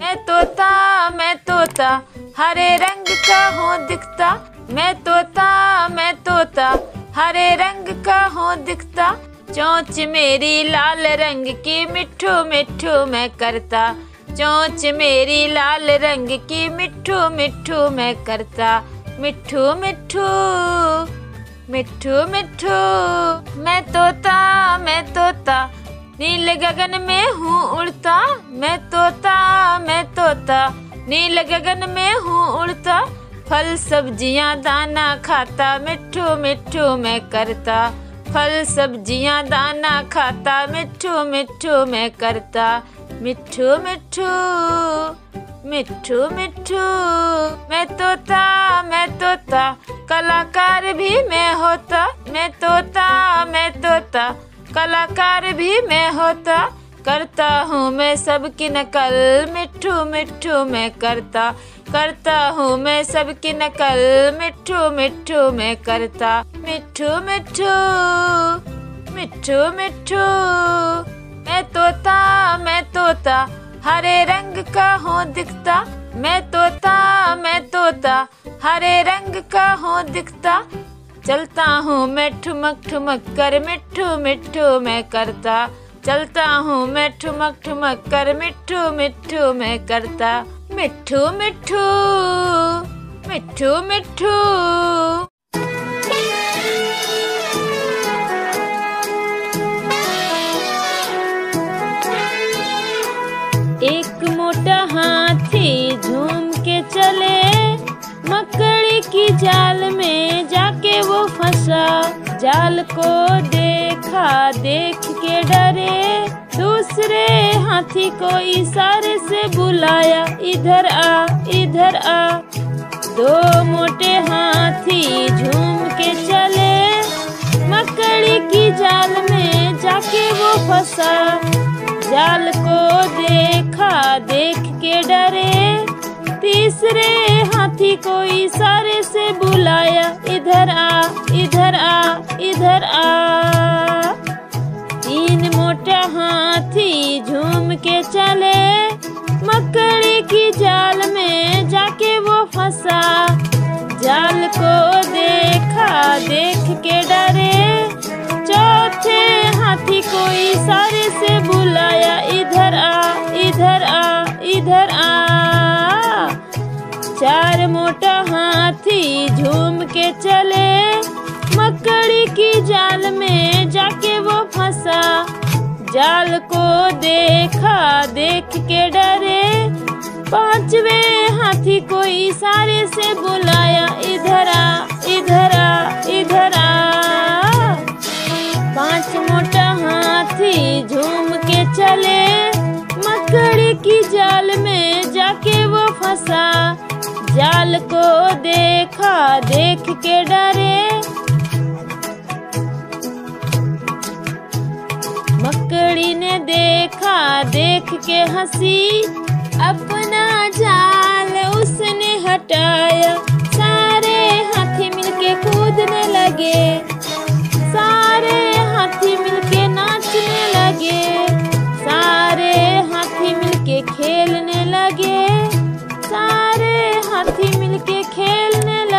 मैं तोता हरे रंग का हूँ दिखता, मैं तोता हरे रंग का हूँ दिखता, चोंच मेरी लाल रंग की मिठू मिठू मैं करता, चोंच मेरी लाल रंग की मिठू मिठू मैं करता, मिठू मिठू मिठू मिठू। मैं तोता नील गगन में हूँ उड़ता, मैं तोता नील गगन में हूँ उड़ता, फल सब्जियाँ दाना खाता मिठू मिठू मैं करता, फल सब्जियाँ दाना खाता मिठू मिठू मैं करता, मिठू मिठू मिठू मिठू। मैं तोता कलाकार भी मैं होता, मैं तोता कलाकार भी मैं होता, करता हूँ मैं सबकी नकल मिठू मिठू मैं करता, करता हूँ मैं सबकी नकल मिठू मिठू मैं करता, मिठू मिठू मिठू मिठू। मैं तोता हरे रंग का हूँ दिखता, मैं तोता हरे रंग का हूँ दिखता, चलता हूँ मैं ठुमक ठुमक कर मिठू मिठू मैं करता, चलता हूँ मैं ठुमक ठुमक कर मिठू मिठू मैं करता, मिठू मिठू मिठू मिठू। एक मोटा हाथी झूम के चले, मकड़ी की जाल में जाके वो फंसा, जाल को देखा देख के डरे, दूसरे हाथी को इशारे से बुलाया इधर आ इधर आ। दो मोटे हाथी झूम के चले, मकड़ी की जाल में जाके वो फंसा, जाल को देखा देख के डरे, तीसरे हाथी को इशारे से बुलाया इधर आ इधर आ इधर आ। तीन मोटा हाथी झूम के चले, मकड़ी की जाल में जाके वो फंसा, जाल को देखा देख के डरे, चौथे हाथी को इशारे से बुलाया इधर आ इधर आ इधर आ। चार मोटा हाथी झूम के चले, मकड़ी की जाल में जाके वो फंसा, जाल को देखा देख के डरे, पांचवे हाथी को इशारे से बुलाया इधर आ इधर आ इधर आ। पांच मोटा हाथी झूम के चले, मकड़ी की जाल में जाके वो फंसा, जाल को देखा देख के डरे, मकड़ी ने देखा देख के हंसी, अपना जाल उसने हटाया, सारे हाथी मिलके कूदने लगे, सारे हाथी मिलके नाचने लगे, सारे हाथी मिलके खेलने लगे, सारे हाथी मिलके खेलने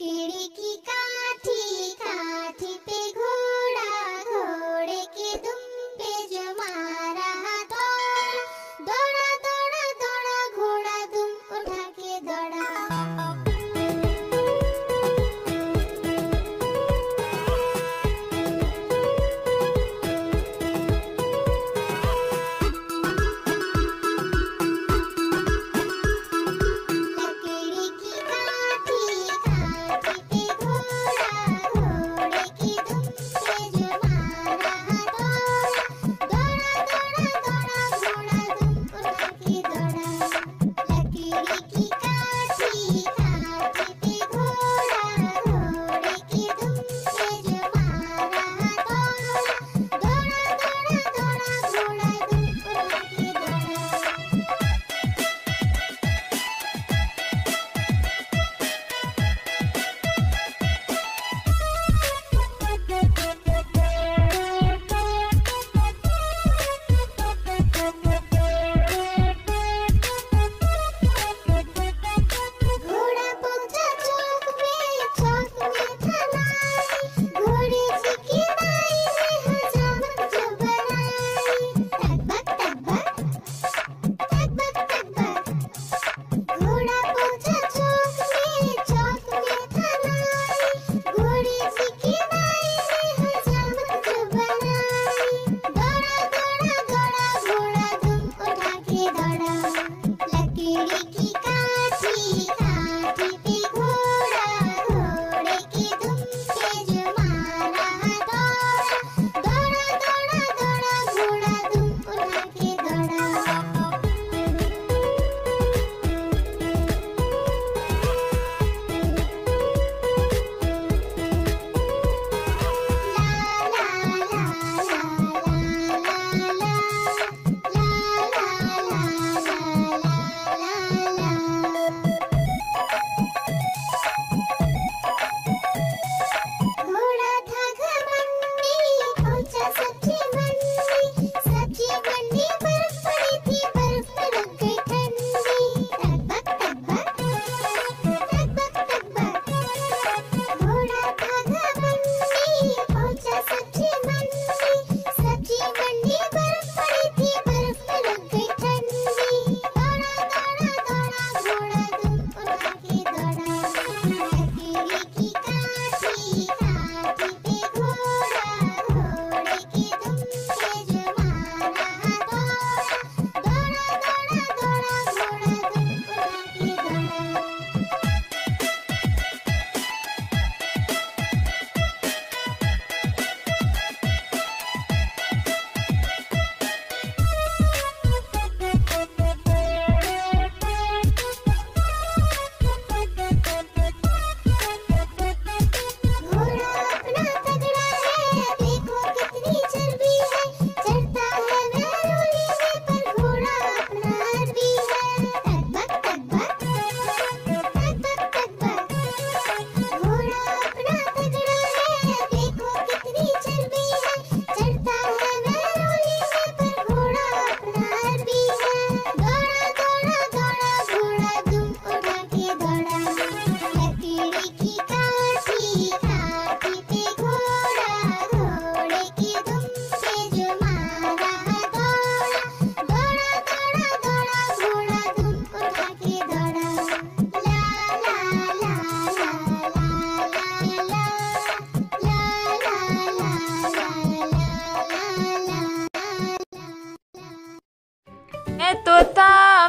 पेड़ की काठी काठी पे घोड़ा घोड़े के दुम पे जमारा दौड़ा दौड़ा दौड़ा दौड़ा घोड़ा दुम उठा के दौड़ा।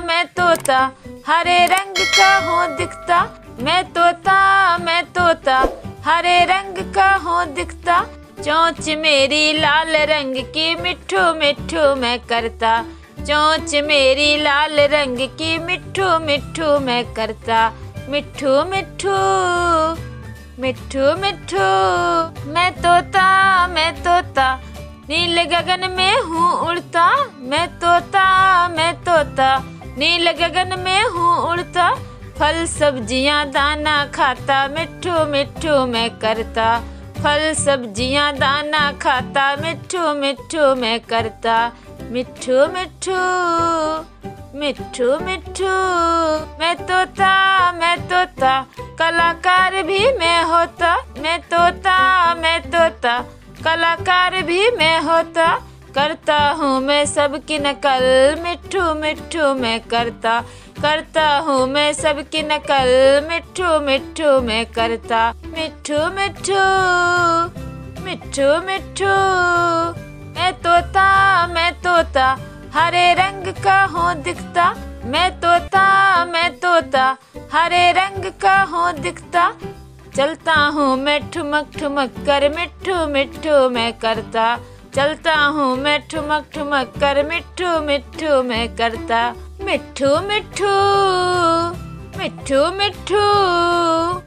मैं तोता हरे रंग का हूँ दिखता, मैं तोता हरे रंग का हूँ दिखता, चोंच मेरी लाल रंग की मिठू मिठू मैं करता, चोंच मेरी लाल रंग की मिठू मिठू मैं करता, मिठू मिठू मिठू मिठू। मैं तोता नील गगन में हूँ उड़ता, मैं तोता नील गगन में हूँ उड़ता, फल सब्जियाँ दाना खाता मिठू मिठू मैं करता, फल सब्जियाँ दाना खाता मिठू मिठू मैं करता, मिठू मिठू मिठू मिठू। मैं तोता कलाकार भी मैं होता, मैं तोता, मैं तोता, कलाकार भी मैं होता। करता हूँ मैं सबकी नकल, मिट्ठू मिट्ठू मैं करता, करता हूँ मैं सबकी नकल, मिट्ठू मिट्ठू मैं करता। मिट्ठू मिट्ठू, मिट्ठू मिट्ठू, मैं तोता हरे रंग का हूँ दिखता, मैं तोता हरे रंग का हूँ दिखता। चलता हूँ मैं ठुमक ठुमक कर, मिट्ठू मिट्ठू मैं करता, चलता हूँ मैं ठुमक ठुमक कर, मिट्ठू मिट्ठू मैं करता। मिट्ठू मिट्ठू, मिट्ठू मिट्ठू,